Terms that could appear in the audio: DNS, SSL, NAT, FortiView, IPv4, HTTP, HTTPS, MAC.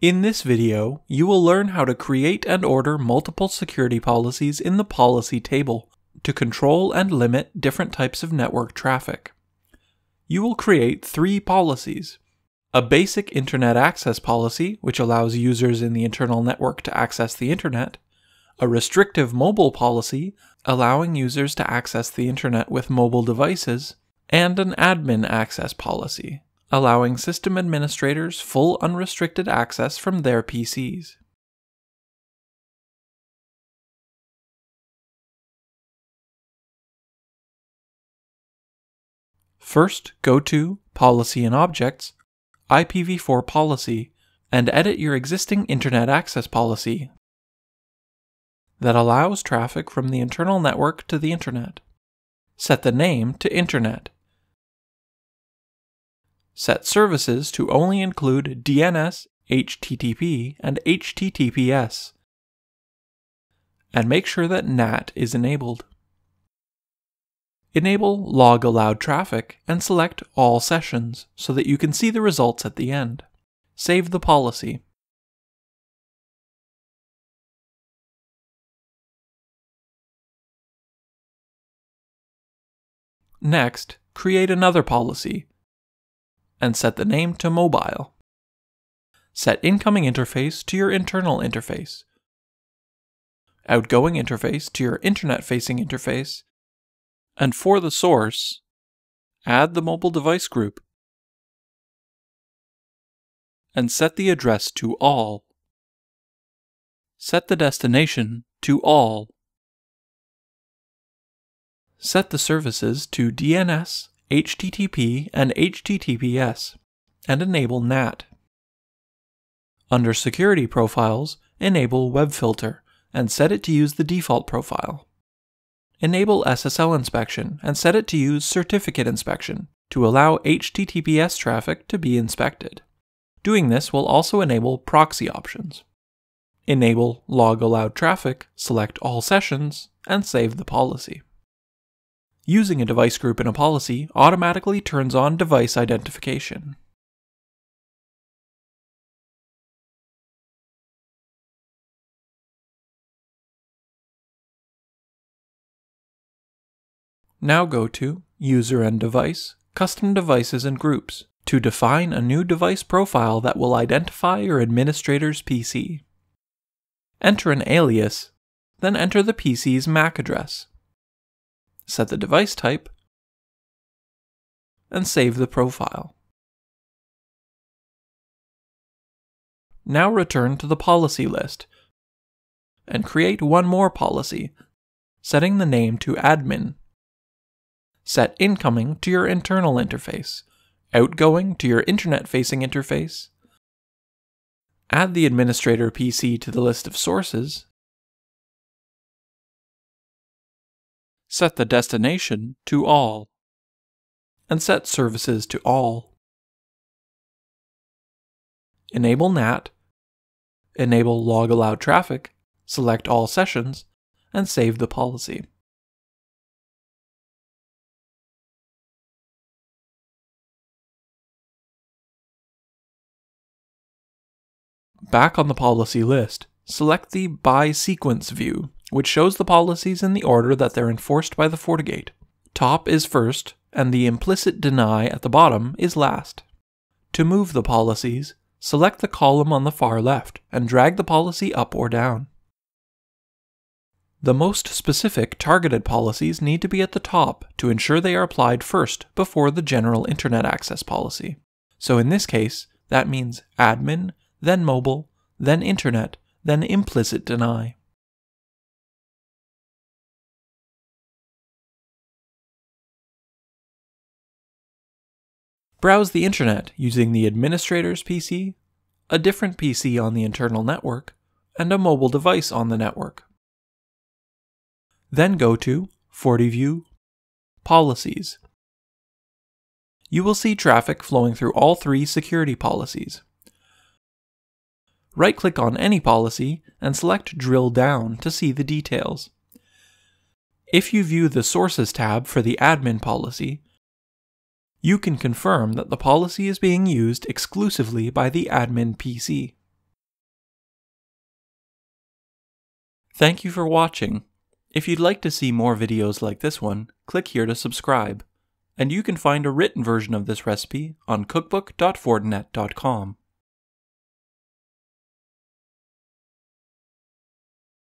In this video, you will learn how to create and order multiple security policies in the policy table to control and limit different types of network traffic. You will create three policies: a basic internet access policy, which allows users in the internal network to access the internet, a restrictive mobile policy, allowing users to access the internet with mobile devices, and an admin access policy, allowing system administrators full unrestricted access from their PCs. First, go to Policy and Objects, IPv4 Policy, and edit your existing Internet Access Policy that allows traffic from the internal network to the Internet. Set the name to Internet. Set services to only include DNS, HTTP, and HTTPS, and make sure that NAT is enabled. Enable Log Allowed Traffic and select All Sessions so that you can see the results at the end. Save the policy. Next, create another policy and set the name to Mobile. Set incoming interface to your internal interface, outgoing interface to your internet-facing interface, and for the source, add the mobile device group and set the address to all. Set the destination to all. Set the services to DNS, HTTP, and HTTPS, and enable NAT. Under Security Profiles, enable Web Filter, and set it to use the default profile. Enable SSL Inspection, and set it to use Certificate Inspection, to allow HTTPS traffic to be inspected. Doing this will also enable proxy options. Enable Log Allowed Traffic, select All Sessions, and save the policy. Using a device group in a policy automatically turns on device identification. Now go to User and Device, Custom Devices and Groups to define a new device profile that will identify your administrator's PC. Enter an alias, then enter the PC's MAC address. Set the device type, and save the profile. Now return to the policy list, and create one more policy, setting the name to Admin. Set incoming to your internal interface, outgoing to your internet-facing interface, add the administrator PC to the list of sources, set the destination to all, and set services to all. Enable NAT, enable Log Allowed Traffic, select All Sessions, and save the policy. Back on the policy list, select the By Sequence view, which shows the policies in the order that they're enforced by the FortiGate. Top is first, and the implicit deny at the bottom is last. To move the policies, select the column on the far left and drag the policy up or down. The most specific targeted policies need to be at the top to ensure they are applied first before the general internet access policy. So in this case, that means admin, then mobile, then internet, then implicit deny. Browse the internet using the administrator's PC, a different PC on the internal network, and a mobile device on the network. Then go to FortiView, Policies. You will see traffic flowing through all three security policies. Right-click on any policy and select Drill Down to see the details. If you view the Sources tab for the admin policy, you can confirm that the policy is being used exclusively by the admin PC. Thank you for watching. If you'd like to see more videos like this one, click here to subscribe. And you can find a written version of this recipe on cookbook.fortinet.com.